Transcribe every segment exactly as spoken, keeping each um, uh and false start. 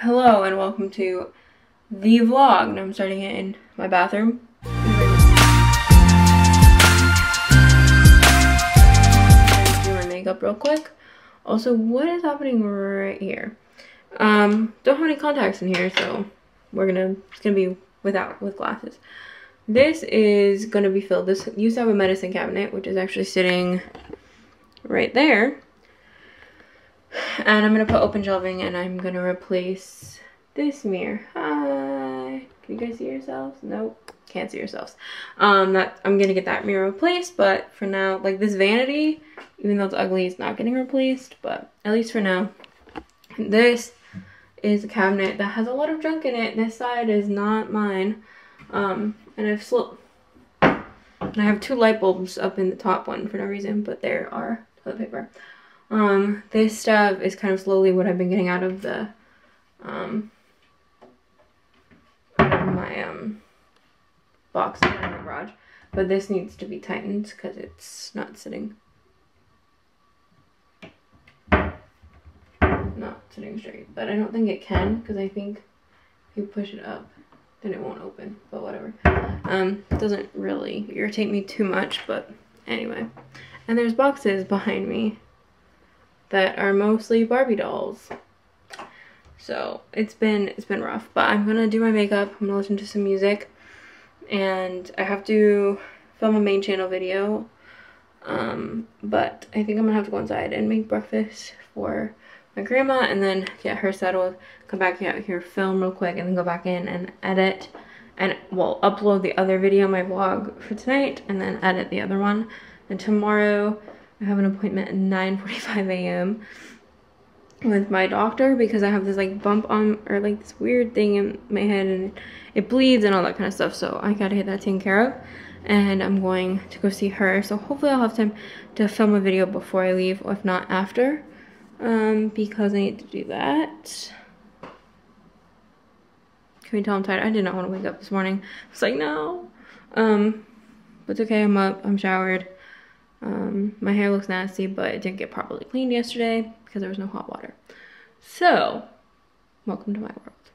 Hello and welcome to the vlog, and I'm starting it in my bathroom. Do my makeup real quick. Also, what is happening right here? Um, don't have any contacts in here, so we're gonna, it's gonna be without, with glasses. This is gonna be filled. This used to have a medicine cabinet, which is actually sitting right there. And I'm gonna put open shelving, and I'm gonna replace this mirror. Hi, can you guys see yourselves? Nope, can't see yourselves. Um, that I'm gonna get that mirror replaced, but for now, like this vanity, even though it's ugly, it's not getting replaced. But at least for now, this is a cabinet that has a lot of junk in it. This side is not mine, um, and I've slipped. And I have two light bulbs up in the top one for no reason, but there are toilet paper. Um, this stuff is kind of slowly what I've been getting out of the, um, my, um, box in my garage, but this needs to be tightened because it's not sitting, not sitting straight, but I don't think it can because I think if you push it up, then it won't open, but whatever. Um, it doesn't really irritate me too much, but anyway. And there's boxes behind me that are mostly Barbie dolls. So it's been it's been rough, but I'm gonna do my makeup, I'm gonna listen to some music, and I have to film a main channel video. Um, but I think I'm gonna have to go inside and make breakfast for my grandma and then get her settled, come back out here, film real quick, and then go back in and edit and well upload the other video, my vlog for tonight, and then edit the other one. And tomorrow I have an appointment at nine forty-five a m with my doctor because I have this like bump on or like this weird thing in my head and it bleeds and all that kind of stuff, so I gotta get that taken care of, and I'm going to go see her, so hopefully I'll have time to film a video before I leave, or if not after, um, because I need to do that. Can we tell I'm tired? I did not want to wake up this morning. It's like no, um, but it's okay, I'm up, I'm showered. Um, my hair looks nasty, but it didn't get properly cleaned yesterday because there was no hot water. So, welcome to my world.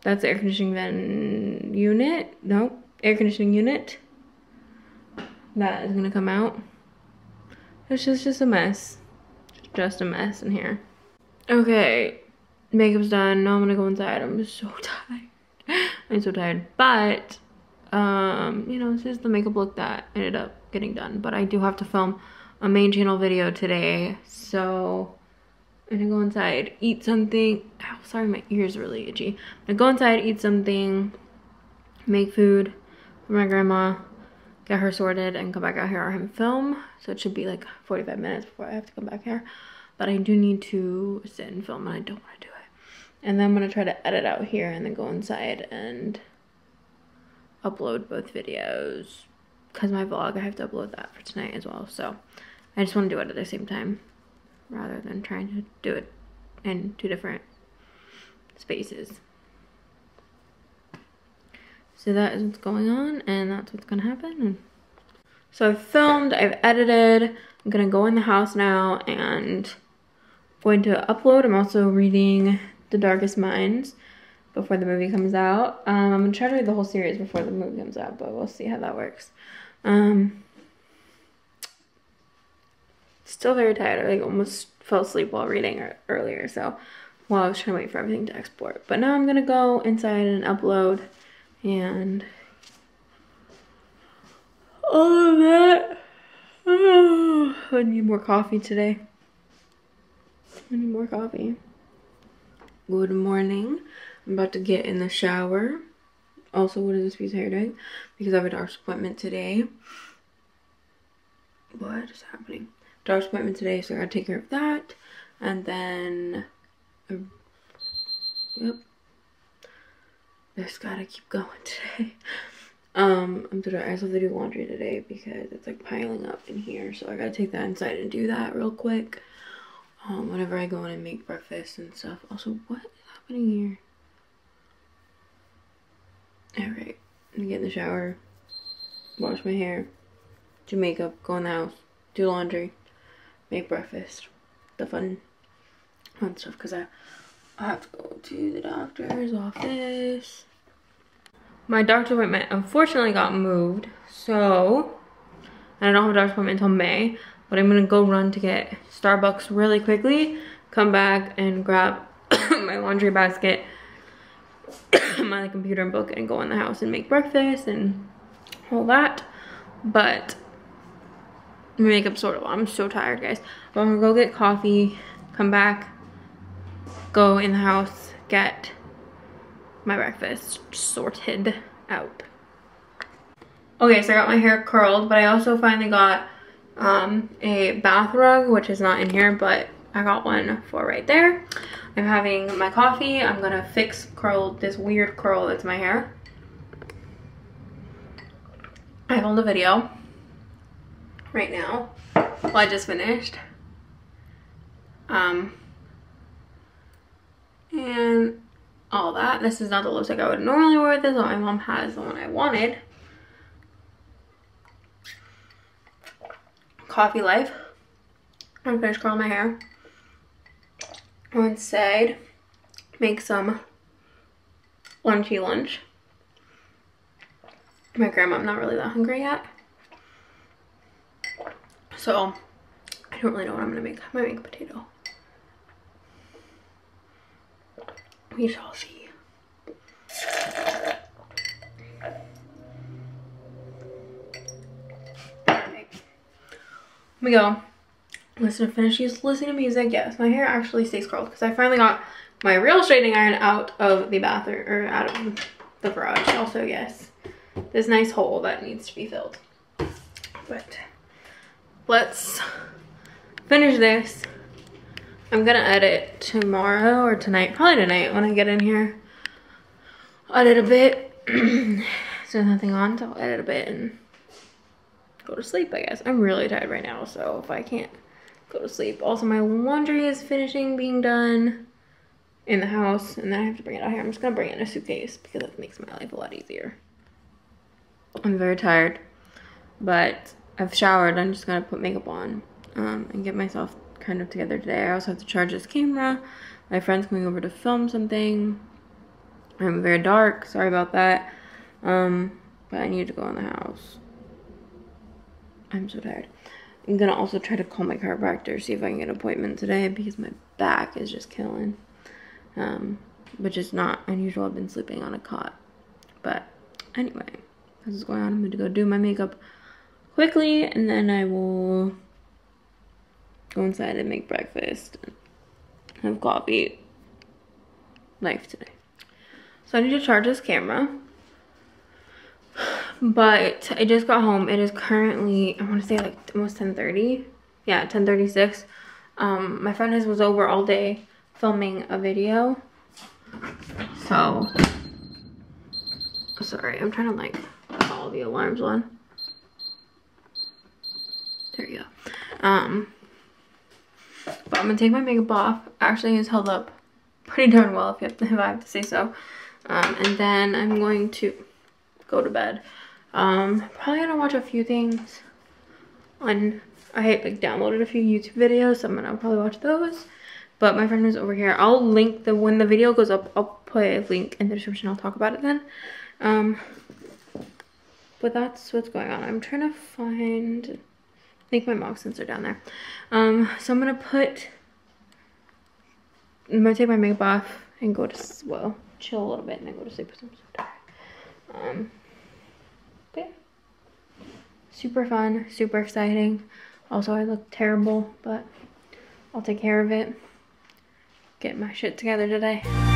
That's the air conditioning vent unit. No, air conditioning unit. That is gonna come out. It's just, just a mess. Just a mess in here. Okay, makeup's done. Now I'm gonna go inside. I'm so tired. I'm so tired, but um, you know, this is the makeup look that ended up getting done, but I do have to film a main channel video today, so I'm gonna go inside, eat something. Oh, sorry, my ears are really itchy. I'm gonna go inside, eat something, make food for my grandma, get her sorted, and come back out here and film. So it should be like forty-five minutes before I have to come back here, but I do need to sit and film, and I don't want to do it. And then I'm gonna try to edit out here and then go inside and upload both videos. Because my vlog, I have to upload that for tonight as well, so I just want to do it at the same time rather than trying to do it in two different spaces. So that is what's going on, and that's what's gonna happen. So I've filmed, I've edited, I'm gonna go in the house now and I'm going to upload. I'm also reading The Darkest Minds before the movie comes out. Um, I'm gonna try to read the whole series before the movie comes out, but we'll see how that works. Um, still very tired. I like, almost fell asleep while reading earlier, so while well, I was trying to wait for everything to export. But now I'm gonna go inside and upload and all of that. Oh, I need more coffee today. I need more coffee. Good morning. I'm about to get in the shower. Also, what is this piece of hair doing? Because I have a doctor's appointment today. What is happening? Doctor's appointment today, so I gotta take care of that. And then, uh, yep. Just gotta keep going today. Um, I'm doing. I also have to do laundry today because it's like piling up in here. So I gotta take that inside and do that real quick. Um, whenever I go in and make breakfast and stuff. Also, what is happening here? Alright, I'm gonna get in the shower, wash my hair, do makeup, go in the house, do laundry, make breakfast, the fun, fun stuff, because I I have to go to the doctor's office. My doctor's appointment unfortunately got moved, so I don't have a doctor's appointment until May, but I'm gonna go run to get Starbucks really quickly, come back and grab my laundry basket, my computer and book, and go in the house and make breakfast and all that. But my makeup's sort of, I'm so tired, guys. But I'm gonna go get coffee, come back, go in the house, get my breakfast sorted out. Okay, so I got my hair curled, but I also finally got um, a bath rug, which is not in here, but I got one for right there. I'm having my coffee. I'm gonna fix curl this weird curl that's my hair. I filmed a video right now. Well, I just finished. Um, and all that. This is not the lipstick I would normally wear with this, but my mom has the one I wanted. Coffee life. I'm finished curling my hair. Go inside, make some lunchy lunch. My grandma, I'm not really that hungry yet. So I don't really know what I'm gonna make. I might make a potato. We shall see. Alright. Here we go. Listen to finish. Just listen to music. Yes, my hair actually stays curled because I finally got my real shading iron out of the bathroom, or out of the garage. Also, yes, this nice hole that needs to be filled. But let's finish this. I'm gonna edit tomorrow or tonight, probably tonight when I get in here. Edit a bit. So nothing on, so I'll edit a bit and go to sleep, I guess. I'm really tired right now, so if I can't go to sleep. Also, my laundry is finishing being done in the house, and then I have to bring it out here. I'm just gonna bring it in a suitcase because that makes my life a lot easier. I'm very tired, but I've showered. I'm just gonna put makeup on um, and get myself kind of together today. I also have to charge this camera. My friend's coming over to film something. I'm very dark, sorry about that. Um, but I need to go in the house. I'm so tired. I'm gonna also try to call my chiropractor, see if I can get an appointment today because my back is just killing. Um, which is not unusual. I've been sleeping on a cot. But anyway, this is going on. I'm going to go do my makeup quickly and then I will go inside and make breakfast and have coffee. Life today. So I need to charge this camera. But I just got home. It is currently, I want to say like almost ten thirty. Yeah, ten thirty-six. Um, my friend was over all day filming a video. So, sorry, I'm trying to like put all the alarms on. There you go. Um, but I'm going to take my makeup off. Actually, it's held up pretty darn well if, you have to, if I have to say so. Um, and then I'm going to go to bed. Um, probably gonna watch a few things on, I like downloaded a few YouTube videos, so I'm gonna probably watch those. But my friend is over here. I'll link the, when the video goes up, I'll put a link in the description. I'll talk about it then. Um, but that's what's going on. I'm trying to find, I think my moccasins are down there. Um, so I'm gonna put, I'm gonna take my makeup off and go to, well, chill a little bit and then go to sleep. I'm so tired. Um, but yeah, super fun, super exciting. Also, I look terrible, but I'll take care of it. Get my shit together today.